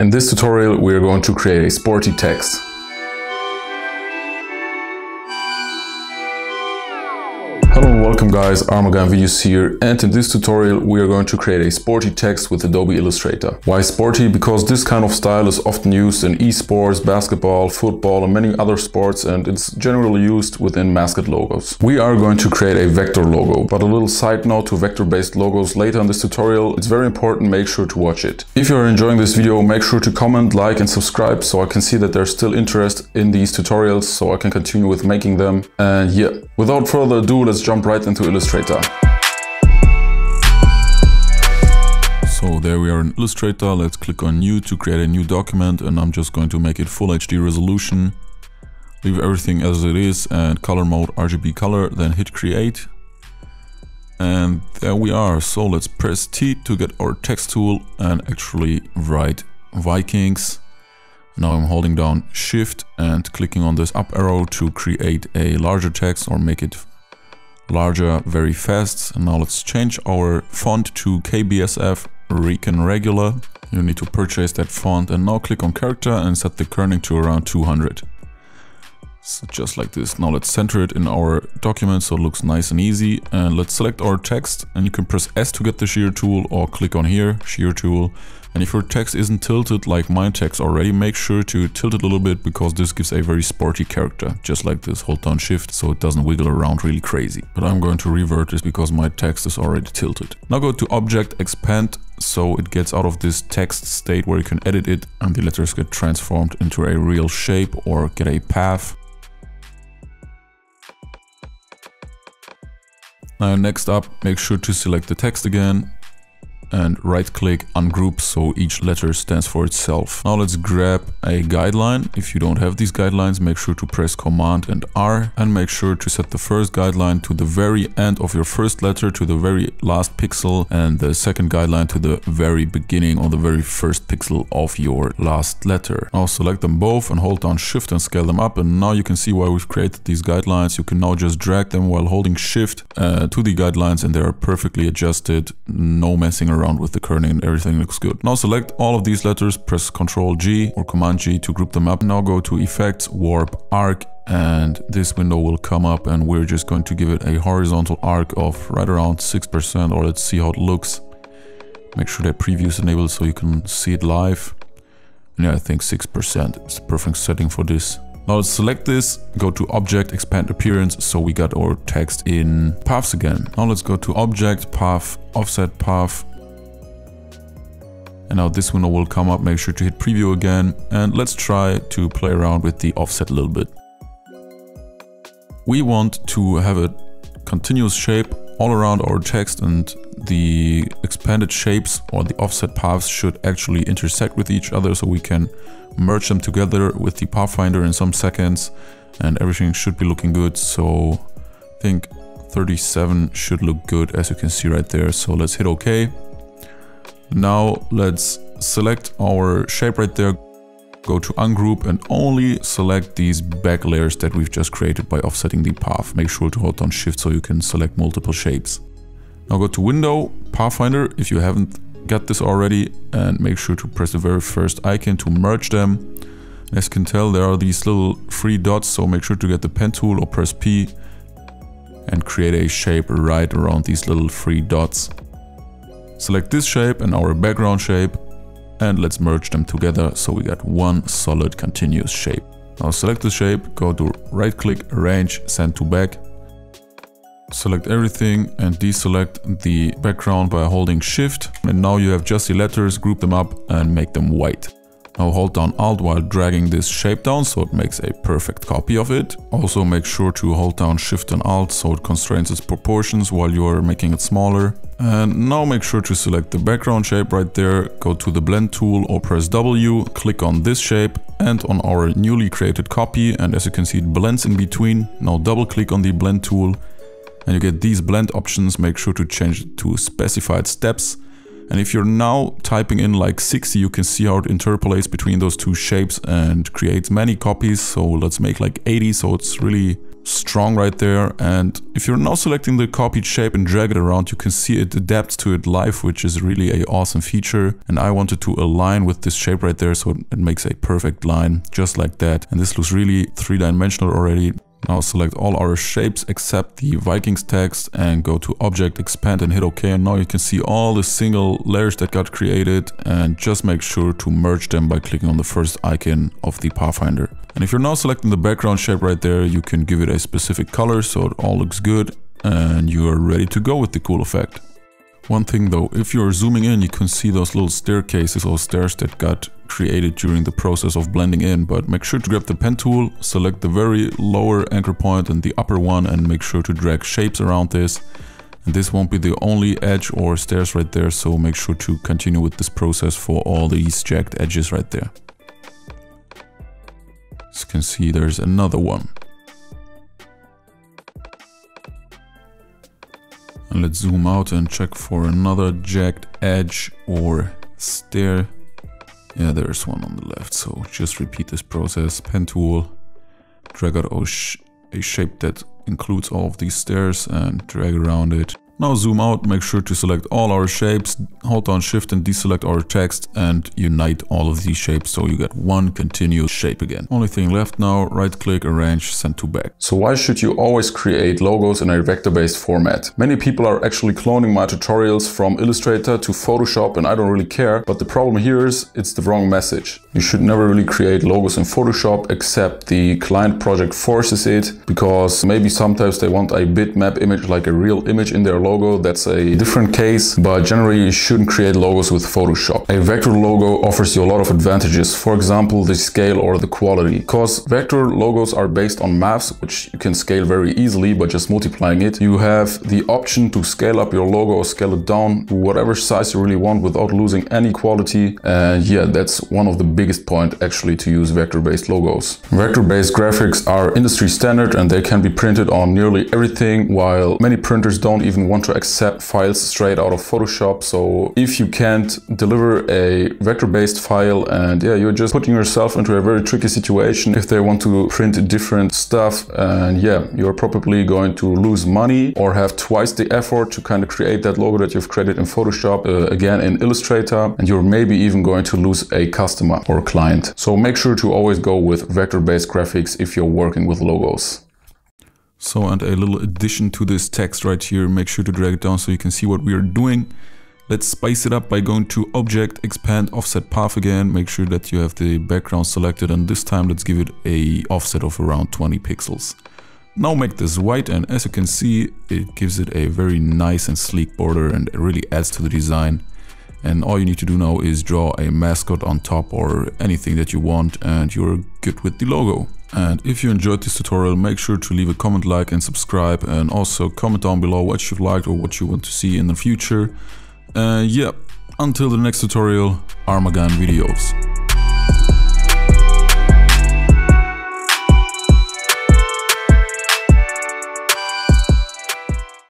In this tutorial, we are going to create a sporty text. Hello and welcome guys, ArmaganVideos here, and in this tutorial we are going to create a sporty text with Adobe Illustrator. Why sporty? Because this kind of style is often used in eSports, basketball, football and many other sports, and it's generally used within mascot logos. We are going to create a vector logo, but a little side note to vector-based logos later in this tutorial, it's very important, make sure to watch it. If you are enjoying this video, make sure to comment, like and subscribe so I can see that there's still interest in these tutorials so I can continue with making them. And yeah, without further ado, let's jump right into Illustrator. So there we are in Illustrator. Let's click on new to create a new document, and I'm just going to make it full HD resolution. Leave everything as it is and color mode RGB color, then hit create. And there we are. So let's press T to get our text tool and actually write Vikings. Now I'm holding down Shift and clicking on this up arrow to create a larger text or make it larger very fast. And now let's change our font to KBSF Recon Regular. You need to purchase that font, and now click on character and set the kerning to around 200. So just like this. Now let's center it in our document so it looks nice and easy, and let's select our text, and you can press S to get the shear tool or click on here, shear tool. And if your text isn't tilted like my text already, make sure to tilt it a little bit because this gives a very sporty character, just like this. Hold down Shift so it doesn't wiggle around really crazy. But I'm going to revert this because my text is already tilted. Now go to Object, Expand, so it gets out of this text state where you can edit it and the letters get transformed into a real shape or get a path. Now next up, make sure to select the text again and right click ungroup so each letter stands for itself. Now let's grab a guideline. If you don't have these guidelines, make sure to press Command and R, and make sure to set the first guideline to the very end of your first letter to the very last pixel, and the second guideline to the very beginning or the very first pixel of your last letter. Now select them both and hold down Shift and scale them up, and now you can see why we've created these guidelines. You can now just drag them while holding Shift to the guidelines, and they are perfectly adjusted, no messing around with the kerning, and everything looks good. Now select all of these letters, press Ctrl G or Command G to group them up. Now go to Effects, Warp, Arc, and this window will come up, and we're just going to give it a horizontal arc of right around 6%, or let's see how it looks. Make sure that preview is enabled so you can see it live. Yeah, I think 6% is the perfect setting for this. Now let's select this, go to Object, Expand Appearance, so we got our text in paths again. Now let's go to Object, Path, Offset Path. And now this window will come up, make sure to hit preview again, and let's try to play around with the offset a little bit. We want to have a continuous shape all around our text, and the expanded shapes or the offset paths should actually intersect with each other so we can merge them together with the Pathfinder in some seconds, and everything should be looking good. So I think 37 should look good as you can see right there. So let's hit OK. Now let's select our shape right there, go to ungroup, and only select these back layers that we've just created by offsetting the path. Make sure to hold down Shift so you can select multiple shapes. Now go to Window, Pathfinder, if you haven't got this already, and make sure to press the very first icon to merge them. As you can tell, there are these little three dots, so make sure to get the pen tool or press P and create a shape right around these little three dots. Select this shape and our background shape, and let's merge them together so we got one solid continuous shape. Now select the shape, go to right click, arrange, send to back. Select everything and deselect the background by holding Shift, and now you have just the letters, group them up and make them white. Now hold down Alt while dragging this shape down so it makes a perfect copy of it. Also make sure to hold down Shift and Alt so it constrains its proportions while you're making it smaller. And now make sure to select the background shape right there, go to the blend tool or press W, click on this shape and on our newly created copy, and as you can see it blends in between. Now double click on the blend tool and you get these blend options. Make sure to change it to specified steps. And if you're now typing in like 60, you can see how it interpolates between those two shapes and creates many copies. So let's make like 80 so it's really strong right there. And if you're now selecting the copied shape and drag it around, you can see it adapts to it live, which is really an awesome feature. And I wanted to align with this shape right there, so it makes a perfect line, just like that. And this looks really three-dimensional already. Now select all our shapes except the Vikings text and go to Object, Expand and hit OK. And now you can see all the single layers that got created, and just make sure to merge them by clicking on the first icon of the Pathfinder. And if you're now selecting the background shape right there, you can give it a specific color so it all looks good and you are ready to go with the cool effect. One thing though, if you're zooming in, you can see those little staircases or stairs that got created during the process of blending in, but make sure to grab the pen tool, select the very lower anchor point and the upper one, and make sure to drag shapes around this. And this won't be the only edge or stairs right there, so make sure to continue with this process for all these jagged edges right there. As you can see, there's another one. And let's zoom out and check for another jagged edge or stair. Yeah, there's one on the left. So just repeat this process. Pen tool, drag out a shape that includes all of these stairs and drag around it. Now zoom out, make sure to select all our shapes, hold down shift and deselect our text and unite all of these shapes so you get one continuous shape again. Only thing left now, right click, arrange, send to back. So why should you always create logos in a vector-based format? Many people are actually cloning my tutorials from Illustrator to Photoshop and I don't really care, but the problem here is it's the wrong message. You should never really create logos in Photoshop except the client project forces it, because maybe sometimes they want a bitmap image, like a real image in their logo. That's a different case, but generally you shouldn't create logos with Photoshop. A vector logo offers you a lot of advantages, for example the scale or the quality, because vector logos are based on maps which you can scale very easily by just multiplying it. You have the option to scale up your logo or scale it down to whatever size you really want without losing any quality, and yeah, that's one of the biggest points actually to use vector-based logos. Vector-based graphics are industry standard and they can be printed on nearly everything, while many printers don't even want to accept files straight out of Photoshop. So if you can't deliver a vector-based file, and yeah, you're just putting yourself into a very tricky situation if they want to print different stuff, and yeah, you're probably going to lose money or have twice the effort to kind of create that logo that you've created in Photoshop again in Illustrator, and you're maybe even going to lose a customer or client. So make sure to always go with vector-based graphics if you're working with logos. So, and a little addition to this text right here, make sure to drag it down so you can see what we are doing. Let's spice it up by going to Object, Expand, Offset Path again. Make sure that you have the background selected, and this time let's give it a offset of around 20 pixels. Now make this white, and as you can see, it gives it a very nice and sleek border and it really adds to the design. And all you need to do now is draw a mascot on top or anything that you want, and you're good with the logo. And if you enjoyed this tutorial, make sure to leave a comment, like and subscribe, and also comment down below what you liked or what you want to see in the future. Yeah, until the next tutorial, ArmaganVideos.